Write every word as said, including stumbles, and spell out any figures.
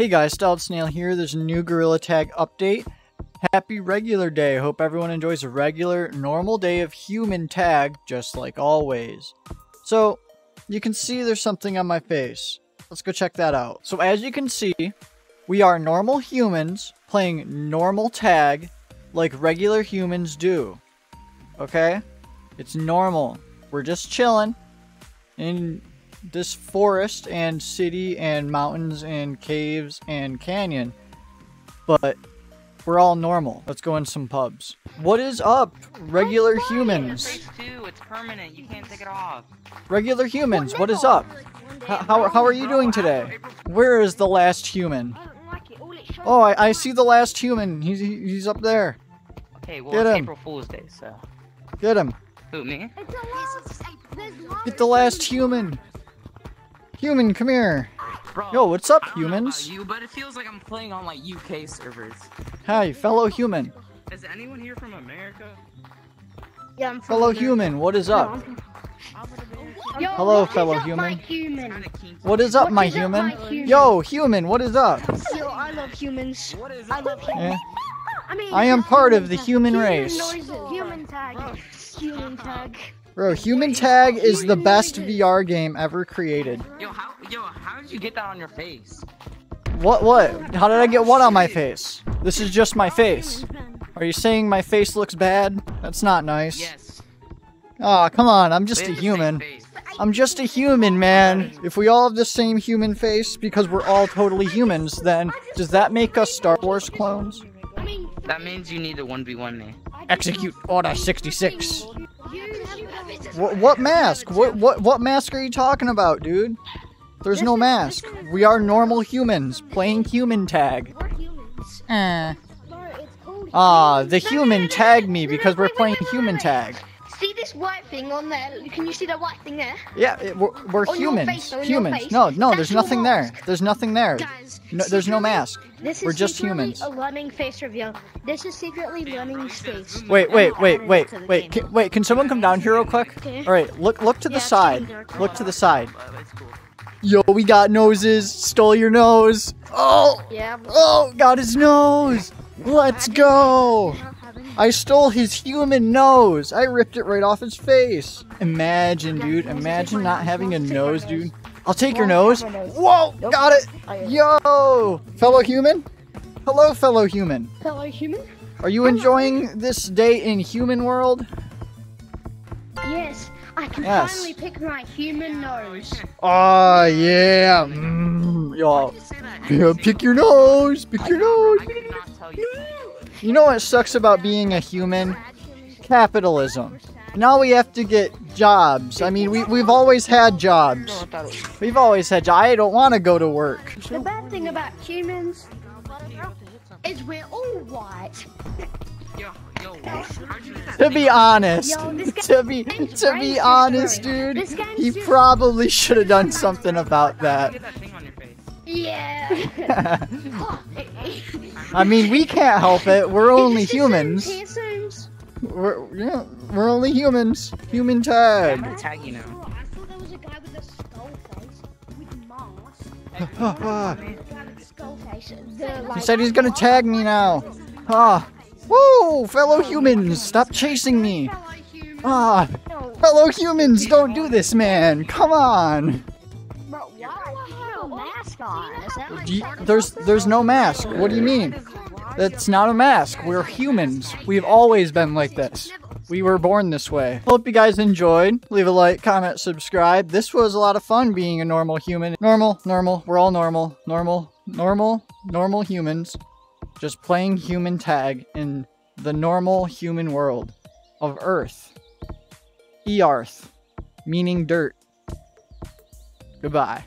Hey guys, StyledSnail here. There's a new Gorilla Tag update. Happy regular day. Hope everyone enjoys a regular, normal day of Human Tag, just like always. So, you can see there's something on my face. Let's go check that out. So as you can see, we are normal humans playing normal tag like regular humans do. Okay? It's normal. We're just chilling in this forest and city and mountains and caves and canyon, but we're all normal. Let's go in some pubs. What is up, regular humans? It's permanent. You can't take it off. Regular humans, what is up? How, how are you doing today? Where is the last human? Oh, I, I see the last human. He's he's up there. Okay, well, it's April Fool's Day, so get him. Who, me? Get the last human. Human, come here. Bro, yo, what's up, humans? You, but it feels like I'm playing on like U K servers. Hi, fellow human. Is anyone here from America? Yeah, I'm from Fellow America. Human, what is up? No, I'm from, I'm from yo, hello, fellow up, human. human. What is up, what my, is human? my human? Yo, human, what is up? Yo, I love humans. What is I love humans. I, mean, I am part of the human, human race. Human tag. Bro. Human tag. Bro, Human Tag is the best V R game ever created. Yo, how, yo, how did you get that on your face? What, what? How did I get what on my face? This is just my face. Are you saying my face looks bad? That's not nice. Yes. Aw, come on, I'm just a human. I'm just a human, man. If we all have the same human face, because we're all totally humans, then does that make us Star Wars clones? That means you need to one v one me. Execute Order sixty-six. What, what mask? What what what mask are you talking about, dude? There's no mask. We are normal humans playing Human Tag. Eh. Ah, the human tagged me because we're playing Human Tag. See this white thing on there? Can you see that white thing there? Yeah, it, we're, we're humans. Face, humans. No, no, there's nothing there. There's nothing there. Guys, no, there's no mask. This we're is just humans. A lemming face reveal. This is secretly lemming's face. Wait, wait, wait, wait, wait, can, wait. Can someone come down here real quick? Okay. All right, look, look to the yeah, side. Look to the side. Yo, we got noses. Stole your nose. Oh, yeah. Oh, got his nose. Let's go. I stole his human nose! I ripped it right off his face! Imagine, dude. Imagine not having a nose, dude. I'll take your nose. Whoa! Got it! Yo! Fellow human? Hello, fellow human. Fellow human? Are you enjoying this day in human world? Yes. I can yes. finally pick my human nose. Oh, yeah. Mm, yo. Yeah, pick your nose! Pick your nose! You know what sucks about being a human? Capitalism. Now we have to get jobs. I mean, we, we've always had jobs. We've always had jobs. I don't want to go to work. The bad thing about humans is we're all white. To be honest, to be to be honest, dude, he probably should have done something about that. Yeah. I mean, we can't help it. We're only humans. We're yeah, we're only humans. Human tag. I'm gonna tag you now. I thought there was a guy with a skull face with masks. He said he's gonna tag me now. Ah, whoa, fellow humans, stop chasing me. Ah, fellow humans, don't do this, man. Come on. You, there's there's no mask. What do you mean? That's not a mask. We're humans. We've always been like this. We were born this way. Hope you guys enjoyed. Leave a like, comment, subscribe. This was a lot of fun being a normal human. Normal, normal. We're all normal. Normal, normal, normal humans. Just playing human tag in the normal human world of Earth. E-Arth, meaning dirt. Goodbye.